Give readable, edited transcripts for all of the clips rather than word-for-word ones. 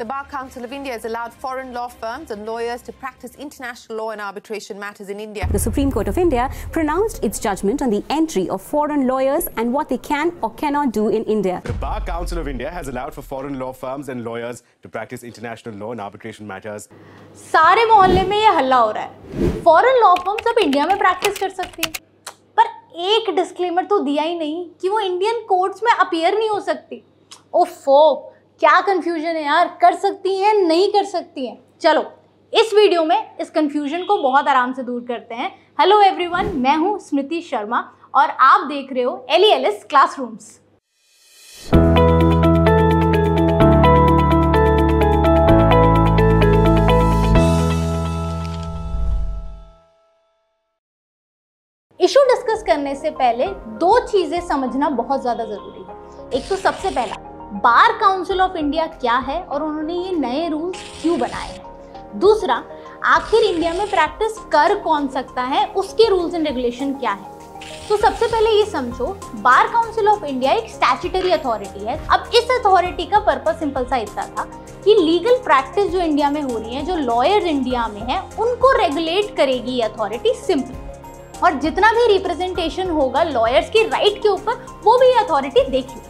The Bar Council of India has allowed foreign law firms and lawyers to practice international law and arbitration matters in India. The Supreme Court of India pronounced its judgment on the entry of foreign lawyers and what they can or cannot do in India. The Bar Council of India has allowed for foreign law firms and lawyers to practice international law and arbitration matters. सारे मोहल्ले में ये हल्ला हो रहा है। Foreign law firms अब India में practice कर सकती हैं, पर एक disclaimer तो दिया ही नहीं कि वो Indian courts में appear नहीं हो सकती। ओफो क्या कंफ्यूजन है यार, कर सकती हैं नहीं कर सकती हैं। चलो इस वीडियो में इस कंफ्यूजन को बहुत आराम से दूर करते हैं। हेलो एवरीवन, मैं हूं स्मृति शर्मा और आप देख रहे हो एलईएलएस क्लासरूम्स। इशू डिस्कस करने से पहले दो चीजें समझना बहुत ज्यादा जरूरी है। एक तो सबसे पहला बार काउंसिल ऑफ इंडिया क्या है और उन्होंने ये नए रूल्स क्यों बनाए हैं। दूसरा, आखिर इंडिया में प्रैक्टिस कर कौन सकता है, उसके रूल्स एंड रेगुलेशन क्या है। तो सबसे पहले ये समझो, बार काउंसिल ऑफ इंडिया एक स्टैट्यूटरी अथॉरिटी है। अब इस अथॉरिटी का पर्पस सिंपल सा इतना था कि लीगल प्रैक्टिस जो इंडिया में हो रही है, जो लॉयर्स इंडिया में है, उनको रेगुलेट करेगी ये अथॉरिटी सिंपल। और जितना भी रिप्रेजेंटेशन होगा लॉयर्स के राइट के ऊपर, वो भी ये अथॉरिटी देखेगी।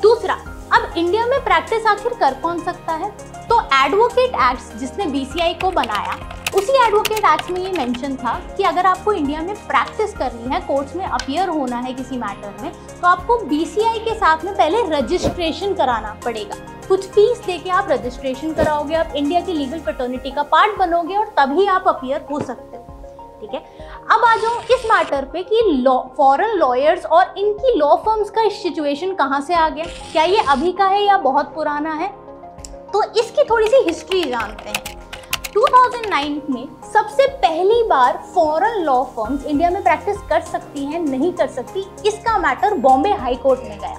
दूसरा, अब इंडिया में प्रैक्टिस आखिर कर कौन सकता है, तो एडवोकेट एक्ट जिसने बीसीआई को बनाया, उसी एडवोकेट एक्ट में ये मेंशन था कि अगर आपको इंडिया में प्रैक्टिस करनी है, कोर्ट्स में अपीयर होना है किसी मैटर में, तो आपको बीसीआई के साथ में पहले रजिस्ट्रेशन कराना पड़ेगा। कुछ फीस देके आप रजिस्ट्रेशन कराओगे, आप इंडिया की लीगल फ्रेटर्निटी का पार्ट बनोगे और तभी आप अपीयर हो सकते हो। ठीक है, अब आ जाओ इस मैटर पे कि फॉरेन लॉयर्स और इनकी लॉ फर्म्स का सिचुएशन कहाँ से आ गया, क्या ये अभी का है या बहुत पुराना है। तो इसकी थोड़ी सी हिस्ट्री जानते हैं। 2009 में सबसे पहली बार फॉरेन लॉ फर्म्स इंडिया में प्रैक्टिस कर सकती हैं नहीं कर सकती, इसका मैटर बॉम्बे हाई कोर्ट में गया।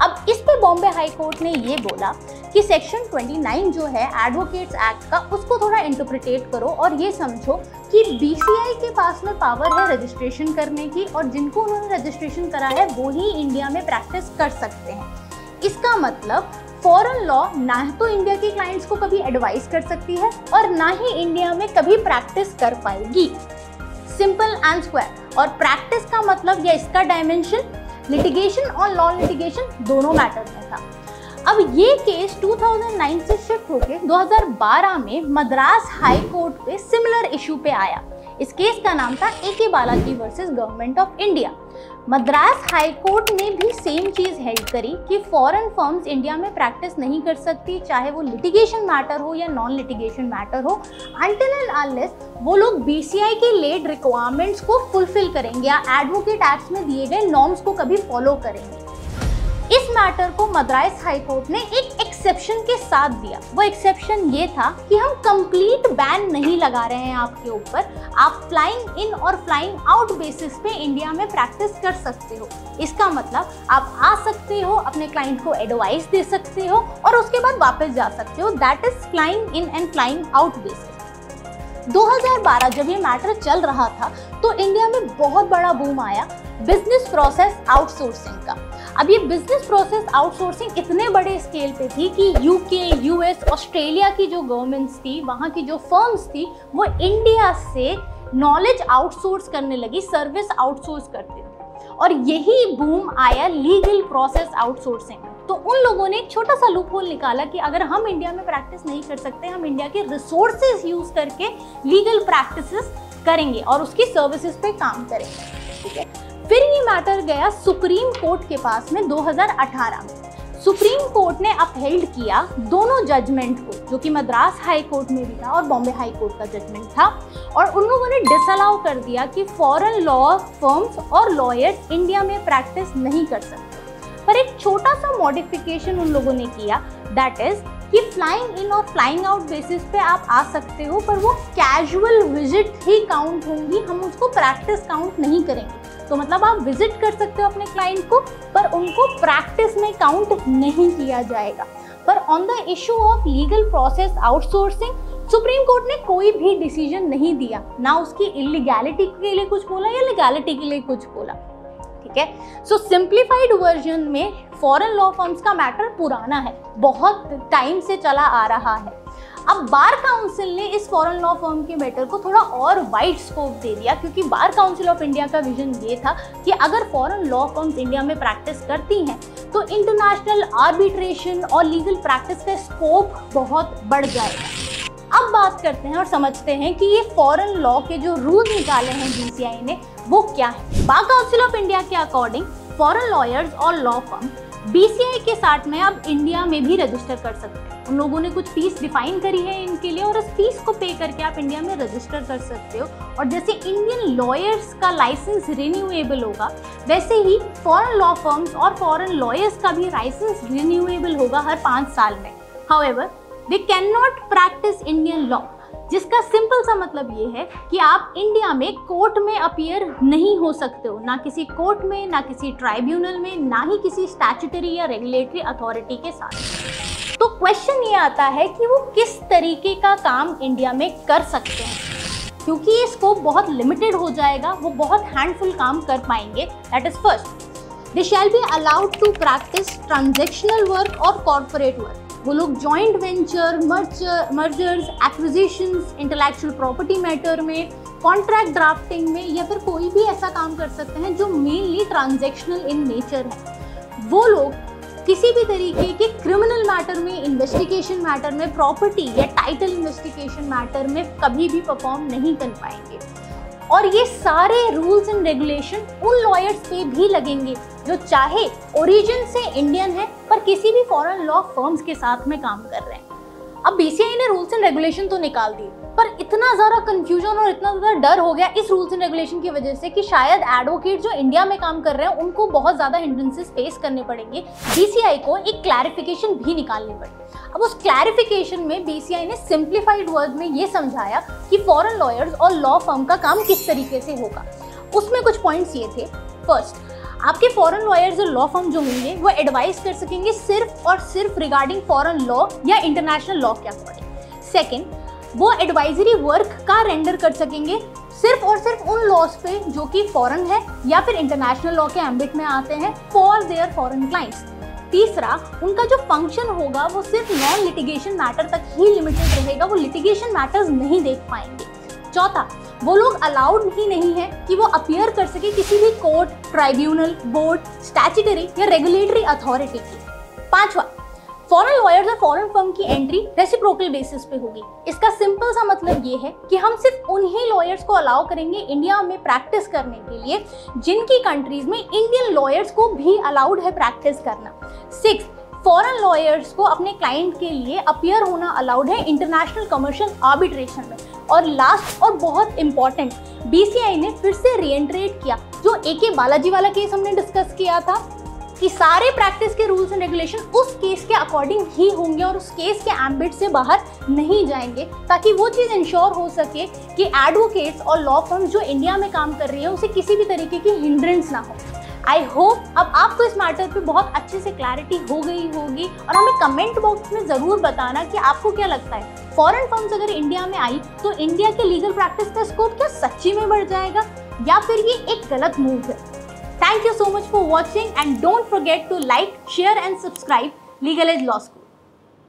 अब इस पे बॉम्बे हाई कोर्ट ने ये बोला कि सेक्शन 29 जो है एडवोकेट्स एक्ट का, उसको थोड़ा इंटरप्रिटेट करो और ये समझो कि बीसीआई के पास में पावर है रजिस्ट्रेशन करने की, और जिनको उन्होंने रजिस्ट्रेशन करा है वो ही इंडिया में प्रैक्टिस कर सकते हैं। इसका मतलब फॉरेन लॉ ना तो इंडिया के क्लाइंट्स को कभी एडवाइस कर सकती है और ना ही इंडिया में कभी प्रैक्टिस कर पाएगी, सिंपल एंड स्क्वायर। और प्रैक्टिस का मतलब या इसका डायमेंशन लिटिगेशन और लॉ लिटिगेशन दोनों मैटर्स में था। अब ये केस 2009 से शिफ्ट होके 2012 में मद्रास हाई कोर्ट पे सिमिलर इशू पे आया। इस केस का नाम था A K. Balaji versus government of India. Madras high court ने भी सेम चीज़ हेल्ड करी कि फॉरेन फर्म्स इंडिया में प्रैक्टिस नहीं कर सकती, चाहे वो लिटिगेशन मैटर हो या नॉन लिटिगेशन मैटर हो, अनटिल एंड अनलेस वो लोग बीसीआई के लेड रिक्वायरमेंट्स को फुलफिल करेंगे या एडवोकेट एक्ट में दिए गए नॉर्म्स को कभी फॉलो करेंगे। इस मैटर को मद्रास हाई कोर्ट ने एक एक्सेप्शन के साथ दिया। वो एक्सेप्शन ये था कि हम कंप्लीट बैन नहीं लगा रहे हैं आपके ऊपर, आप फ्लाइंग इन और फ्लाइंग आउट बेसिस पे इंडिया में प्रैक्टिस कर सकते हो। इसका मतलब आप आ सकते हो, अपने क्लाइंट को एडवाइस दे सकते हो और उसके बाद वापस जा सकते हो, that is flying in and flying out basis. 2012 जब ये मैटर चल रहा था तो इंडिया में बहुत बड़ा बूम आया बिजनेस प्रोसेस आउटसोर्सिंग का। अब ये बिजनेस प्रोसेस आउटसोर्सिंग इतने बड़े स्केल पे थी कि यूके, यूएस, ऑस्ट्रेलिया की जो गवर्नमेंट्स थी, वहाँ की जो फर्म्स थी, वो इंडिया से नॉलेज आउटसोर्स करने लगी, सर्विस आउटसोर्स करते थे। और यही बूम आया लीगल प्रोसेस आउटसोर्सिंग। तो उन लोगों ने एक छोटा सा लूप होल निकाला कि अगर हम इंडिया में प्रैक्टिस नहीं कर सकते, हम इंडिया के रिसोर्सेज यूज करके लीगल प्रैक्टिसेस करेंगे और उसकी सर्विसेज पे काम करेंगे। ठीक है, फिर ये मैटर गया सुप्रीम कोर्ट के पास में 2018 में। सुप्रीम कोर्ट ने अपहेल्ड किया दोनों जजमेंट को, जो कि मद्रास हाई कोर्ट में भी था और बॉम्बे हाई कोर्ट का जजमेंट था, और उन लोगों ने डिसअलाउ कर दिया कि फॉरेन लॉ फर्म्स और लॉयर्स इंडिया में प्रैक्टिस नहीं कर सकते। पर एक छोटा सा मॉडिफिकेशन उन लोगों ने किया, दैट इज कि फ्लाइंग इन और फ्लाइंग आउट बेसिस पे आप आ सकते हो, पर वो कैजुअल विजिट ही काउंट होंगी, हम उसको प्रैक्टिस काउंट नहीं करेंगे। तो मतलब आप विजिट कर सकते हो अपने क्लाइंट को, पर उनको प्रैक्टिस में काउंट नहीं किया जाएगा। पर on the issue of legal process outsourcing supreme court ने कोई भी डिसीजन नहीं दिया, ना उसकी इलीगैलिटी के लिए कुछ बोला या लीगैलिटी के लिए कुछ बोला। ठीक है। सो सिंप्लीफाइड वर्जन में फॉरेन लॉ फर्म्स का मैटर पुराना है, बहुत टाइम से चला आ रहा है। अब बार काउंसिल ने इस फॉरेन लॉ फर्म के मैटर को थोड़ा और वाइड स्कोप दे दिया, क्योंकि बार काउंसिल ऑफ इंडिया का विजन ये था कि अगर फॉरेन लॉ फर्म्स इंडिया में प्रैक्टिस करती हैं तो इंटरनेशनल आर्बिट्रेशन और लीगल प्रैक्टिस का स्कोप बहुत बढ़ जाएगा। अब बात करते हैं और समझते हैं कि ये फॉरेन लॉ के जो रूल निकाले हैं बीसीआई ने वो क्या है। बार काउंसिल ऑफ इंडिया के अकॉर्डिंग फॉरेन लॉयर्स और लॉ फर्म बीसीआई के साथ में अब इंडिया में भी रजिस्टर कर सकते हैं। उन लोगों ने कुछ फीस डिफाइन करी है इनके लिए और उस फीस को पे करके आप इंडिया में रजिस्टर कर सकते हो। और जैसे इंडियन लॉयर्स का लाइसेंस रिन्यूएबल होगा, वैसे ही फॉरेन लॉ फर्म्स और फॉरेन लॉयर्स का भी लाइसेंस रिन्यूएबल होगा हर 5 साल में। However they can not practice Indian law, जिसका सिंपल सा मतलब ये है कि आप इंडिया में कोर्ट में अपीयर नहीं हो सकते हो, ना किसी कोर्ट में, ना किसी ट्राइब्यूनल में, ना ही किसी स्टैट्यूटरी या रेगुलेटरी अथॉरिटी के साथ। तो क्वेश्चन ये आता है कि वो किस तरीके का काम इंडिया में कर सकते हैं, क्योंकि ये स्कोप बहुत लिमिटेड हो जाएगा, वो बहुत हैंडफुल काम कर पाएंगे। That is first, they shall be allowed to practice transactional work और कॉरपोरेट वर्क। वो लोग joint venture, mergers, acquisitions, intellectual property matter में, कॉन्ट्रैक्ट ड्राफ्टिंग में, या फिर कोई भी ऐसा काम कर सकते हैं जो मेनली ट्रांजेक्शनल इन नेचर है। वो लोग किसी भी तरीके के क्रिमिनल मैटर में, इन्वेस्टिगेशन मैटर में, प्रॉपर्टी या टाइटल इन्वेस्टिगेशन मैटर में कभी भी परफॉर्म नहीं कर पाएंगे। और ये सारे रूल्स एंड रेगुलेशन उन लॉयर्स पे भी लगेंगे जो चाहे ओरिजिन से इंडियन है पर किसी भी फॉरेन लॉ फर्म्स के साथ में काम कर रहे हैं। अब बीसीआई ने रूल्स एंड रेगुलेशन तो निकाल दी, पर इतना ज़्यादा कंफ्यूजन और इतना ज़्यादा डर हो गया इस रूल्स एंड रेगुलेशन की वजह से कि शायद एडवोकेट जो इंडिया में काम कर रहे हैं उनको बहुत ज़्यादा हिंड्रेंसेस फेस करने पड़ेंगे। बीसीआई को एक क्लैरिफिकेशन भी निकालनी पड़ी। अब उस क्लैरिफिकेशन में बीसीआई ने सिंप्लीफाइड वर्ड में ये समझाया कि फॉरेन लॉयर्स और लॉ फर्म का काम किस तरीके से होगा। उसमें कुछ पॉइंट्स ये थे। फर्स्ट, आपके फॉरेन लॉयर्स और लॉ फर्म जो होंगे वो एडवाइस कर सकेंगे सिर्फ और सिर्फ रिगार्डिंग फॉरेन लॉ या इंटरनेशनल लॉ के अकॉर्डिंग। सेकेंड, वो एडवाइजरी वर्क का रेंडर कर सकेंगे सिर्फ और सिर्फ उन लॉज पे जो कि फॉरेन है या फिर इंटरनेशनल लॉ के एम्बिट में आते हैं फॉर देयर फॉरेन क्लाइंट्स। तीसरा, उनका जो फंक्शन होगा वो सिर्फ नॉन लिटिगेशन मैटर तक ही लिमिटेड रहेगा, वो लिटिगेशन मैटर्स नहीं देख पाएंगे। चौथा, वो लोग अलाउड ही नहीं है कि वो अपीयर कर सके किसी भी कोर्ट, ट्राइब्यूनल, बोर्ड, स्टैट्यूटरी या रेगुलेटरी अथॉरिटी की। पाँचवा, फॉरेन लॉयर्स और फॉरेन फर्म की एंट्री रेसिप्रोकल बेसिस पे होगी। इसका सिंपल सा मतलब ये है कि हम सिर्फ उन्हीं लॉयर्स को अलाउ करेंगे इंडिया में प्रैक्टिस करने के लिए जिनकी कंट्रीज में इंडियन लॉयर्स को भी अलाउड है प्रैक्टिस करना। सिक्स, फॉरेन लॉयर्स को अपने क्लाइंट के लिए अपीयर होना अलाउड है इंटरनेशनल कमर्शियल आर्बिट्रेशन में। और लास्ट और बहुत इम्पॉर्टेंट, बीसीआई ने फिर से रीएंट्रेट किया जो ए.के. बालाजी वाला केस हमने डिस्कस किया था कि सारे प्रैक्टिस के रूल्स एंड रेगुलेशन उस केस के अकॉर्डिंग ही होंगे और उस केस के एम्बिट से बाहर नहीं जाएंगे, ताकि वो चीज़ इंश्योर हो सके कि एडवोकेट्स और लॉ फर्म जो इंडिया में काम कर रही है उसे किसी भी तरीके की हिंड्रेंस ना हो। आई होप अब आपको इस मैटर पे बहुत अच्छे से क्लैरिटी हो गई होगी और हमें कमेंट बॉक्स में ज़रूर बताना कि आपको क्या लगता है, फॉरेन फर्म्स अगर इंडिया में आई तो इंडिया के लीगल प्रैक्टिस का स्कोप क्या सच्ची में बढ़ जाएगा या फिर ये एक गलत मूव है। Thank you so much for watching and don't forget to like, share and subscribe Legal Edge Law School.